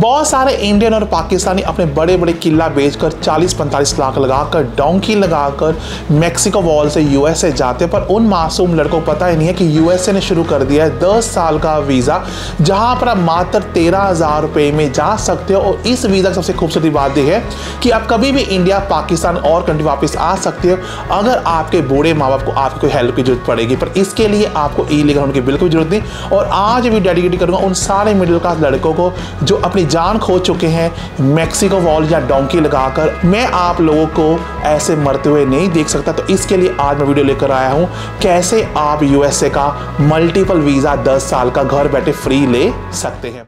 बहुत सारे इंडियन और पाकिस्तानी अपने बड़े बड़े किला बेचकर 40-45 लाख लगाकर डोंकी लगाकर मैक्सिको वॉल से यूएसए जाते, पर उन मासूम लड़कों को पता ही नहीं है कि यूएसए ने शुरू कर दिया है 10 साल का वीज़ा, जहां पर आप मात्र 13,000 रुपये में जा सकते हो। और इस वीज़ा की सबसे खूबसूरत बात यह है कि आप कभी भी इंडिया, पाकिस्तान और कंट्री वापस आ सकते हो अगर आपके बूढ़े माँ बाप को आपकी कोई हेल्प की जरूरत पड़ेगी, पर इसके लिए आपको इलीगल होने की बिल्कुल जरूरत नहीं। और आज भी डेडिकेट करूँगा उन सारे मिडिल क्लास लड़कों को जो अपनी जान खो चुके हैं मैक्सिको वॉल या डोंकी लगाकर। मैं आप लोगों को ऐसे मरते हुए नहीं देख सकता, तो इसके लिए आज मैं वीडियो लेकर आया हूं कैसे आप यूएसए का मल्टीपल वीज़ा 10 साल का घर बैठे फ्री ले सकते हैं।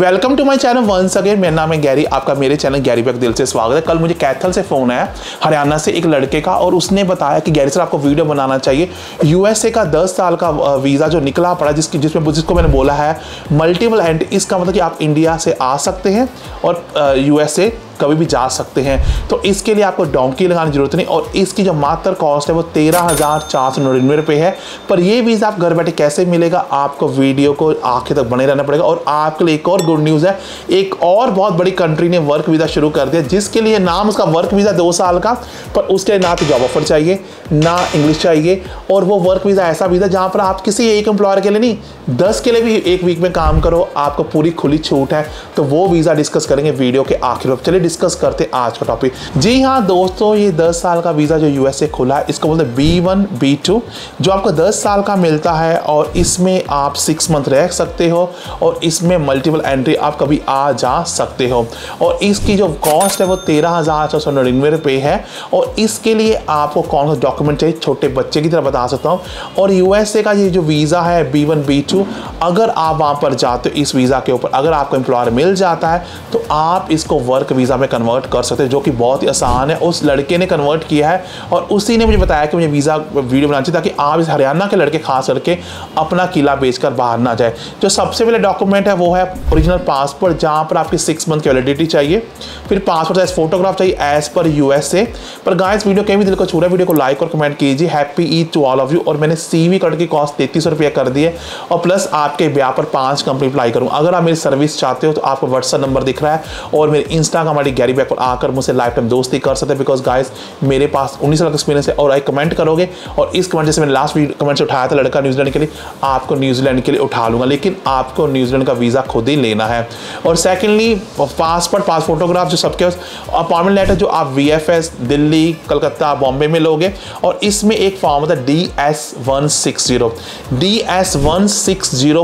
Welcome to my channel once again, मेरा नाम है गैरी, आपका मेरे चैनल गैरी बैक दिल से स्वागत है। कल मुझे कैथल से फ़ोन आया, हरियाणा से एक लड़के का, और उसने बताया कि गैरी सर आपको वीडियो बनाना चाहिए यूएसए का 10 साल का वीज़ा जो निकला पड़ा, जिसको मैंने बोला है मल्टीपल एंट्री। इसका मतलब कि आप इंडिया से आ सकते हैं और यूएसए कभी भी जा सकते हैं, तो इसके लिए आपको डोंकी लगाने की जरूरत नहीं। और इसकी जो मात्र कॉस्ट है वो 13,499 रुपये है, पर ये वीज़ा आप घर बैठे कैसे मिलेगा, आपको वीडियो को आखिर तक बने रहना पड़ेगा। और आपके लिए एक और गुड न्यूज़ है, एक और बहुत बड़ी कंट्री ने वर्क वीज़ा शुरू कर दिया, जिसके लिए नाम उसका वर्क वीज़ा 2 साल का, पर उसके लिए ना तो जॉब ऑफर चाहिए ना इंग्लिश चाहिए। और वो वर्क वीज़ा ऐसा वीज़ा जहाँ पर आप किसी एक एम्प्लॉयर के लिए नहीं, 10 के लिए भी एक वीक में काम करो, आपको पूरी खुली छूट है। तो वो वीज़ा डिस्कस करेंगे वीडियो के आखिर में। चलिए डिस्कस करते आज का टॉपिक। जी हाँ दोस्तों, ये 10 साल का वीज़ा जो यूएसए खुला है, इसको बोलते हैं B1B2, जो आपको 10 साल का मिलता है। और इसमें आप 6 मंथ रह सकते हो और इसमें मल्टीपल एंट्री आप कभी आ जा सकते हो। और इसकी जो कॉस्ट है वो 13,499 रुपये है। और इसके लिए आपको कौन सा डॉक्यूमेंट चाहिए, छोटे बच्चे की तरह बता सकता हूँ। और यूएसए का ये जो वीज़ा है B1B2, अगर आप वहाँ पर जाते हो इस वीज़ा के ऊपर, अगर आपको एम्प्लॉयर मिल जाता है तो आप इसको वर्क वीज़ा में कन्वर्ट कर सकते हैं, जो कि बहुत ही आसान है। उस लड़के ने कन्वर्ट किया है और उसी ने मुझे बताया कि मुझे वीज़ा वीडियो बनानी चाहिए ताकि आप इस हरियाणा के लड़के खास करके अपना किला बेचकर बाहर ना जाए। जो सबसे पहले डॉक्यूमेंट है वो है ओरिजिनल पासपोर्ट, जहाँ पर आपकी 6 मंथ की वैलिडिटी चाहिए, फिर पासपोर्ट साइज फोटोग्राफ चाहिए एज पर यूएसए। पर गाइस वीडियो कहीं भी दिल को छू रहा है, वीडियो को लाइक और कमेंट कीजिए। Happy Eid to all of you. और मैंने CV कार्ड की कॉस्ट 3300 रुपया कर दी है, और प्लस आपके ब्याह पर 5 कंपनी अप्लाई करूँ। अगर आप मेरी सर्विस चाहते हो तो आपको व्हाट्सअप नंबर दिख रहा है और मेरे इंस्टाग्राम हमारी गैरी बैक पर आकर मुझसे लाइफ टाइम दोस्ती कर सकते हैं, बिकॉज गाइस मेरे पास 19 साल का एक्सपीरियंस है। और आई कमेंट करोगे, और इस कमेंट जैसे मैंने लास्ट वीडियो कमेंट से उठाया था लड़का न्यूजीलैंड के लिए, आपको न्यूजीलैंड के लिए उठा लूँगा, लेकिन आपको न्यूजीलैंड का वीज़ा खुद ही लेना है। और सेकेंडली पासपोर्ट, पास फोटोग्राफ जो सबके अपॉइंटमेंट लेटर, जो आप VFS दिल्ली, कलकत्ता, बॉम्बे में लोगे। और इसमें एक फॉर्म होता है DS160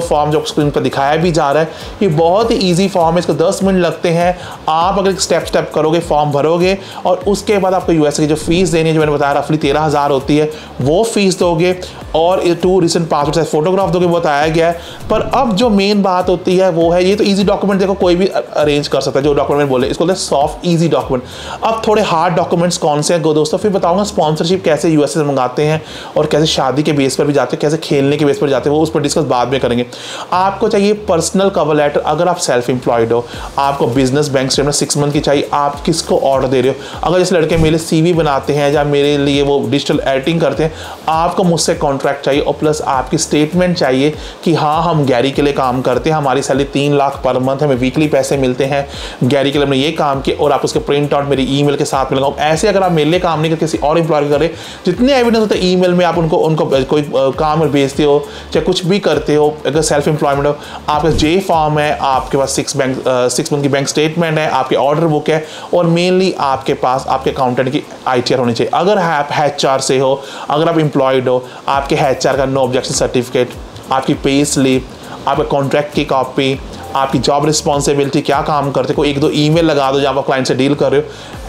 फॉर्म, जो स्क्रीन पर दिखाया भी जा रहा है। ये बहुत ही ईजी फॉर्म है, इसको 10 मिनट लगते हैं। आप अगर स्टेप करोगे, फॉर्म भरोगे, और उसके बाद आपको यूएसए की जो फीस देनी है, जो मैंने बताया रफली 13,000 होती है, वो फीस दोगे। और 2 रिसेंट पासपोर्ट साइज फोटोग्राफ दोगे, बताया गया है। पर अब जो मेन बात होती है वो है, ये तो इजी डॉक्यूमेंट देखो कोई भी अरेंज कर सकता है, जो डॉक्यूमेंट बोले इसको बोलते हैं सॉफ्ट ईजी डॉक्यूमेंट। अब थोड़े हार्ड डॉक्यूमेंट्स कौन से हैं दोस्तों, फिर बताऊंगा स्पॉन्सरशिप कैसे यूएसए से मंगाते हैं, और कैसे शादी के बेस पर भी जाते हैं, कैसे खेलने के बेस पर जाते हैं, वो उस पर डिस्कस बाद में करेंगे। आपको चाहिए पर्सनल कवर लेटर, अगर आप सेल्फ एम्प्लॉयड हो आपको बिजनेस बैंक स्टेटमेंट 6 मंथ की चाहिए, आप किसको ऑर्डर दे रहे हो। अगर जैसे लड़के मेरे CV बनाते हैं या मेरे लिए वो डिजिटल एडिटिंग करते हैं, आपको मुझसे कॉन्ट्रैक्ट चाहिए। और प्लस आपकी स्टेटमेंट चाहिए कि हाँ हम गैरी के लिए काम करते हैं, हमारी सैलरी 3 लाख पर मंथ, हमें वीकली पैसे मिलते हैं, गैरी के लिए हमने ये काम किया। और आप उसके प्रिंट आउट मेरी ईमेल के साथ मिलेगा। ऐसे अगर आप मेरे लिए काम नहीं कर किसी और एम्प्लॉयर कर रहे, जितने एविडेंस होते हैं ईमेल में, आप उनको उनको कोई काम भेजते हो चाहे कुछ भी करते हो, अगर सेल्फ एम्प्लॉयमेंट हो, आपका J फॉर्म है, आपके पास 6 मंथ की बैंक स्टेटमेंट है, आपके ऑर्डर बुक है, और मेनली आपके पास आपके अकाउंटेंट की ITR होनी चाहिए। अगर आप HR से हो, अगर आप एम्प्लॉयड हो, आपके HR का नो ऑब्जेक्शन सर्टिफिकेट, आपकी पे स्लिप, आपका कॉन्ट्रैक्ट की कॉपी, आपकी जॉब रिस्पॉन्सिबिलिटी, क्या काम करते, कोई 1-2 ईमेल लगा दो जब आप क्लाइंट से डील कर रहे हो,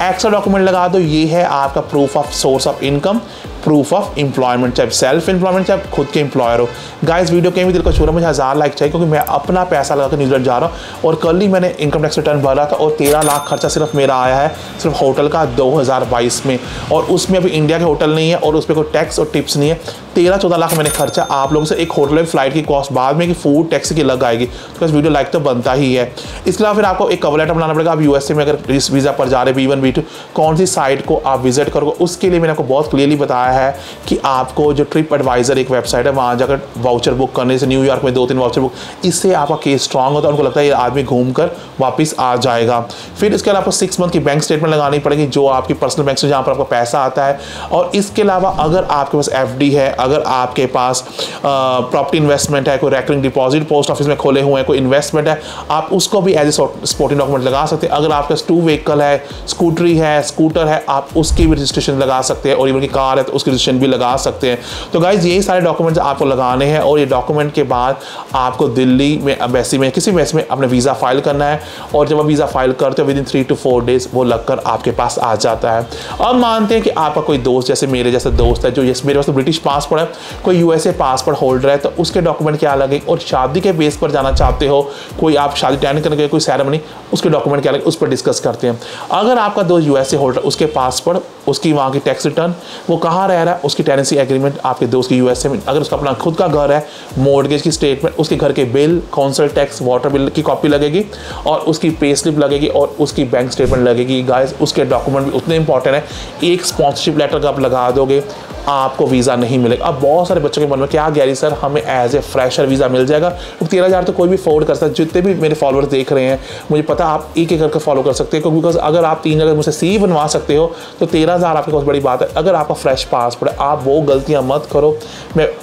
एक्स्ट्रा डॉक्यूमेंट लगा दो। ये है आपका proof of source of income, proof of employment, चाहे सेल्फ एम्प्लॉयमेंट चाहे खुद के एम्प्लॉयर हो। गाइस वीडियो कहीं भी दिल को छू रहा है, मुझे 1000 लाइक चाहिए, क्योंकि मैं अपना पैसा लगाकर न्यूजीलैंड जा रहा हूँ। और कल ही मैंने इनकम टैक्स रिटर्न भरा था, और 13 लाख खर्चा सिर्फ मेरा आया है, सिर्फ होटल का 2022 में, और उसमें अभी इंडिया के होटल नहीं है और उस पर कोई टैक्स और टिप्स नहीं है। 13-14 लाख मैंने खर्चा। आप लोगों से एक होटल में फ्लाइट की कॉस्ट बाद में, कि फूड टैक्स की लग आएगी, तो वीडियो लाइक तो बनता ही है। इसके अलावा फिर आपको एक कवर लेटर बनाना पड़ेगा। आप यूएसए में अगर इस वीज़ा पर जा रहे B1B2, कौन सी साइट को आप विजिट करोगे, उसके लिए मैंने आपको बहुत क्लियरली बताया है कि आपको जो ट्रिप एडवाइज़र एक वेबसाइट है वहाँ जाकर वाउचर बुक करने से, न्यूयॉर्क में 2-3 वाउचर बुक, इससे आपका केस स्ट्रांग होता है। उनको लगता है ये आदमी घूम कर वापस आ जाएगा। फिर इसके अलावा 6 मंथ की बैंक स्टेटमेंट लगानी पड़ेगी जो आपकी पर्सनल बैंक से जहाँ पर आपका पैसा आता है। और इसके अलावा अगर आपके पास FD है, अगर आपके पास प्रॉपर्टी इन्वेस्टमेंट है, कोई रेकरिंग डिपॉजिट पोस्ट ऑफिस में खोले हुए हैं, कोई इन्वेस्टमेंट है, आप उसको भी एज ए सपोर्टिंग डॉक्यूमेंट लगा सकते हैं। अगर आपके पास 2 व्हीकल है, स्कूटरी है, स्कूटर है, आप उसकी भी रजिस्ट्रेशन लगा सकते हैं। और इवन की कार है तो उसकी रजिस्ट्रेशन भी लगा सकते हैं। तो गाइज यही सारे डॉक्यूमेंट्स आपको लगाने हैं और ये डॉक्यूमेंट के बाद आपको दिल्ली में एम्बेसी में किसी एम्बेसी में अपना वीज़ा फाइल करना है। और जब आप वीज़ा फाइल करते हो विदिन 3 to 4 days वो लगकर आपके पास आ जाता है। अब मानते हैं कि आपका कोई दोस्त, जैसे मेरे जैसा दोस्त है जो मेरे पास तो ब्रिटिश पासपोर्ट है, कोई USA पासपोर्ट होल्डर है, तो उसके डॉक्यूमेंट क्या लगे। और शादी के बेस पर जाना चाहते हो, कोई आप शादी अटेंड करने गए, कोई सेरेमनी, उसके डॉक्यूमेंट क्या लगे उस पर डिस्कस करते हैं। अगर आपका दोस्त USA होल्डर, उसके पासपोर्ट, उसकी वहाँ की टैक्स रिटर्न, वो कहाँ रह रहा है, उसकी टेनेंसी एग्रीमेंट आपके दोस्त की USA में, अगर उसका अपना खुद का घर है, मॉर्गेज की स्टेटमेंट, उसके घर के bill, council tax, water bill की कॉपी लगेगी और उसकी पे स्लिप लगेगी और उसकी बैंक स्टेटमेंट लगेगी। गाइस उसके डॉक्यूमेंट भी उतने इंपॉर्टेंट है। एक स्पॉन्सरशिप लेटर का आप लगा दोगे आपको वीज़ा नहीं मिलेगा। अब बहुत सारे बच्चों के मन में क्या गैरी सर हमें एज ए फ्रेशर वीज़ा मिल जाएगा, तो 13,000 तो कोई भी अफोर्ड कर सकता है। जितने भी मेरे फॉलोअर्स देख रहे हैं मुझे पता आप एक एक करके फॉलो कर सकते हो, बिकॉज अगर आप 3 अगर मुझसे सी बनवा सकते हो तो 13,000 आपके पास बड़ी बात है। अगर आपका फ्रेश पासपोर्ट है आप वो गलतियाँ मत करो।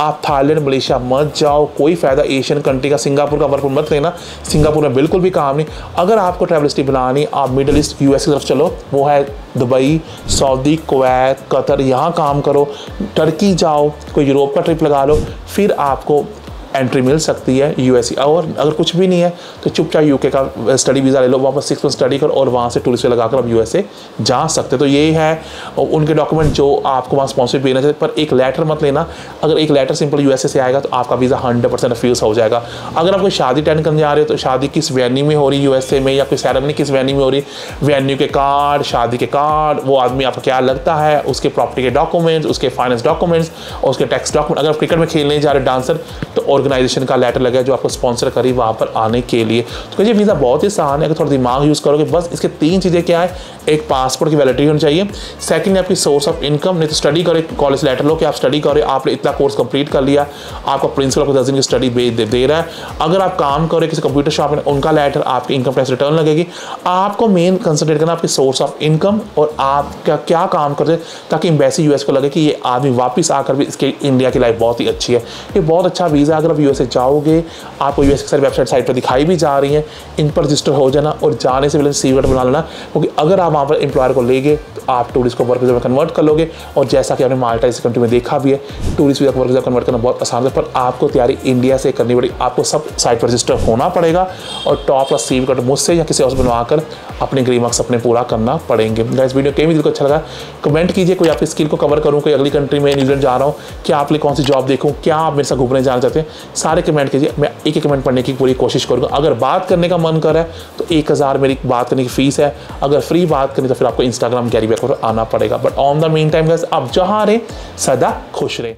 आप थाईलैंड मलेशिया मत जाओ, कोई फ़ायदा एशियन कंट्री का, सिंगापुर का वर्क मत लेना, सिंगापुर में बिल्कुल भी काम नहीं। अगर आपको ट्रैवल हिस्ट्री बनानी आप मिडल ईस्ट US की तरफ चलो, वो है दुबई, सऊदी, कुवैत, कतर, यहाँ काम करो, टर्की जाओ, कोई यूरोप का ट्रिप लगा लो, फिर आपको एंट्री मिल सकती है USA। और अगर कुछ भी नहीं है तो चुपचाप UK का स्टडी वीज़ा ले लो, वहाँ पर 6 मंथ स्टडी करो और वहाँ से टूरिस्ट लगाकर आप USA जा सकते हो। तो ये है उनके डॉक्यूमेंट जो आपको वहाँ स्पॉन्सरशिप लेना चाहिए। पर एक लेटर मत लेना, अगर एक लेटर सिंपल USA से आएगा तो आपका वीज़ा 100% रिफ्यूज़ हो जाएगा। अगर आप कोई शादी अटेंड करने जा रहे हो तो शादी किस वेन्यू में हो रही USA में, या कोई सेरेमनी किस वेन्यू में हो रही, वेन्यू के कार्ड, शादी के कार्ड, वो आदमी आपका क्या लगता है, उसके प्रॉपर्टी के डॉक्यूमेंट्स, उसके फाइनेंस डॉक्यूमेंट्स और उसके टैक्स डॉक्यूमेंट। अगर आप क्रिकेट में खेलने जा रहे हो डांसर तो ऑर्गेनाइजेशन का लेटर लगा जो आपको स्पॉन्सर करी वहाँ पर आने के लिए। तो ये वीज़ा बहुत ही आसान है अगर थोड़ा दिमाग यूज़ करोगे। बस इसके 3 चीज़ें क्या है, एक पासपोर्ट की वैलिडिटी होनी चाहिए, सेकंड आपकी सोर्स ऑफ इनकम, नहीं तो स्टडी करो, कॉलेज लेटर लो कि आप स्टडी करो, आपने इतना कोर्स कंप्लीट कर लिया, आपका प्रिंसिपल आपको 10 दिन की स्टडी दे रहा है। अगर आप काम करो किसी कंप्यूटर शॉप में उनका लेटर, आपकी इनकम टैक्स रिटर्न लगेगी। आपको मेन कंसनट्रेट करना आपकी सोर्स ऑफ इनकम और आप क्या काम करते, ताकि एम्बेसी US को लगे कि ये आदमी वापस आकर भी इसके इंडिया की लाइफ बहुत ही अच्छी है। ये बहुत अच्छा वीज़ा। अगर आप USA जाओगे आपको US की सारी वेबसाइट साइट पर दिखाई भी जा रही हैं, इन पर रजिस्टर हो जाना और जाने से पहले CV बना लेना, क्योंकि अगर आप वहाँ पर एम्प्लॉयर को ले गए तो आप टूरिस्ट को वर्क वीज़ा में कन्वर्ट कर लोगे। और जैसा कि आपने माल्टा इस कंट्री में देखा भी है, टूरिस्ट वीज़ा को वर्क वीज़ा कन्वर्ट करना बहुत आसान है, पर आपको तैयारी इंडिया से करनी पड़ेगी। आपको सब साइट पर रजिस्टर होना पड़ेगा और टॉप का CV कट मुझसे या किसी और बनवा कर अपने ग्रीन मार्क्स अपने पूरा करना पड़ेंगे। इस वीडियो के भी दिल को अच्छा लगा कमेंट कीजिए, कोई आपकी स्किल को कवर करूँ, कोई अगली कंट्री में न्यूजीलैंड जा रहा हूँ, क्या आपके कौन सी जॉब देखूँ, क्या आप मेरे साथ घूमने जाना चाहते हैं, सारे कमेंट कीजिए। मैं एक एक कमेंट पढ़ने की पूरी कोशिश करूँगा। अगर बात करने का मन कर रहा है तो 1,000 मेरी बात करने की फ़ीस है। अगर फ्री बात करनी तो फिर आपको Instagram गैरी बैकपैकर आना पड़ेगा। But on the main time guys आप जहाँ रहें सदा खुश रहें।